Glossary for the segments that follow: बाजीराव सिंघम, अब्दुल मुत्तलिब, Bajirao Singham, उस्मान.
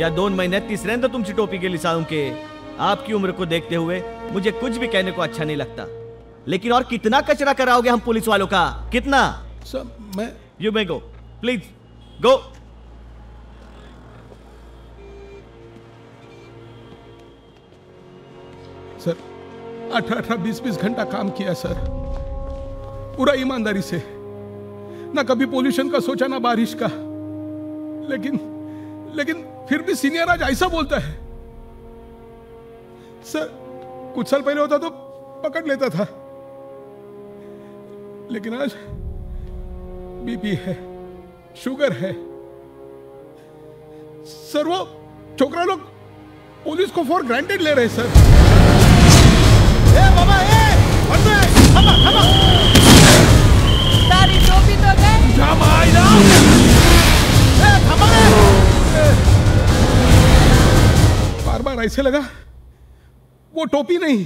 या 2 महिन्यात तिसऱ्यांदा तुमची टोपी गेली साळुंके। आपकी उम्र को देखते हुए मुझे कुछ भी कहने को अच्छा नहीं लगता, लेकिन और कितना कचरा कराओगे हम पुलिस वालों का, कितना? सर मैं, you may go, please go. Sir 18-18, 20-20 घंटा काम किया सर, पूरा ईमानदारी से, ना कभी पोल्यूशन का सोचा ना बारिश का, लेकिन फिर भी सीनियर आज ऐसा बोलता है। सर कुछ साल पहले होता तो पकड़ लेता था, लेकिन आज बीपी है, शुगर है सर। वो छोकरा लोग पुलिस को फॉर ग्रांटेड ले रहे हैं सर। ए बाबा ए, हमा हमा तारी टोपी तो गए बार बार ऐसे लगा वो टोपी नहीं,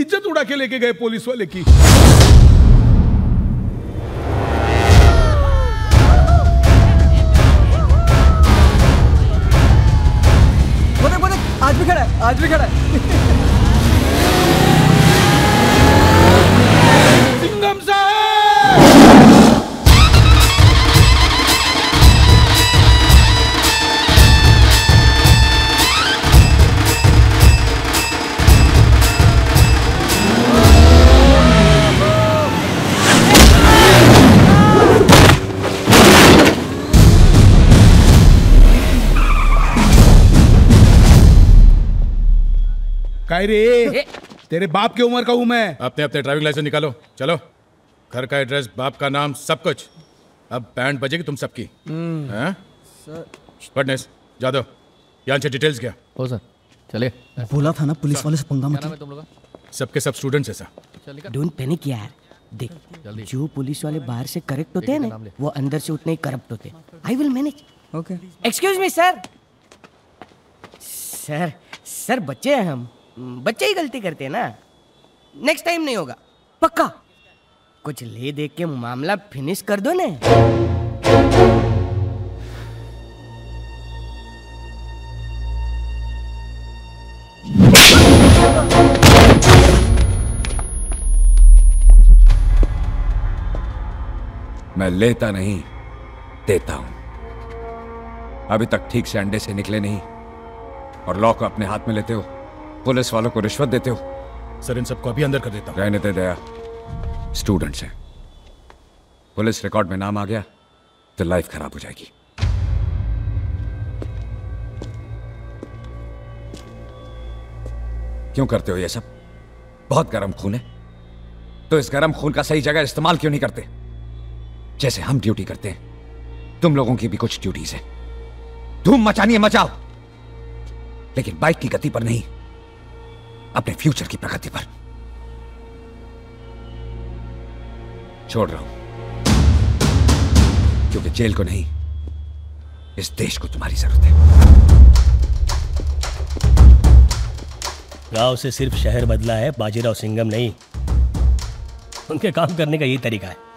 इज्जत उड़ा के लेके गए पुलिस वाले की। आज भी खड़ा है, आज भी खड़ा है। सिंघम रे, तेरे बाप के उम्र का हूं मैं। अपने अपने ड्राइविंग लाइसेंस निकालो, चलो। घर का एड्रेस, बाप का नाम, सब कुछ। अब बैंड बजेगी तुम सबकी। फटनेस जादव, यहाँ से डिटेल्स क्या? हो सर, चले। बोला था ना पुलिस वाले से पंगा मत लो। सबके सब स्टूडेंट्स हैं सर। डोंट पैनिक यार। देख, जो पुलिस वाले बाहर से करेक्ट होते हैं ना, वो अंदर से उतने ही करप्ट होते हैं। I will manage. Okay. Excuse me sir. Sir, sir बच्चे हैं हम, बच्चे ही गलती करते हैं ना। नेक्स्ट टाइम नहीं होगा पक्का। कुछ ले दे के मामला फिनिश कर दो ना। मैं लेता नहीं, देता हूं। अभी तक ठीक से अंडे से निकले नहीं और लॉ को अपने हाथ में लेते हो, पुलिस वालों को रिश्वत देते हो। सर इन सबको अभी अंदर कर देता हूं। रहने दे दया, स्टूडेंट्स हैं। पुलिस रिकॉर्ड में नाम आ गया तो लाइफ खराब हो जाएगी। क्यों करते हो ये सब? बहुत गर्म खून है तो इस गर्म खून का सही जगह इस्तेमाल क्यों नहीं करते? जैसे हम ड्यूटी करते हैं, तुम लोगों की भी कुछ ड्यूटीज है। धूम मचानी है मचाओ, लेकिन बाइक की गति पर नहीं, अपने फ्यूचर की प्रगति पर। छोड़ रहा हूं क्योंकि जेल को नहीं, इस देश को तुम्हारी जरूरत है। गांव से सिर्फ शहर बदला है, बाजीराव सिंघम नहीं। उनके काम करने का यही तरीका है।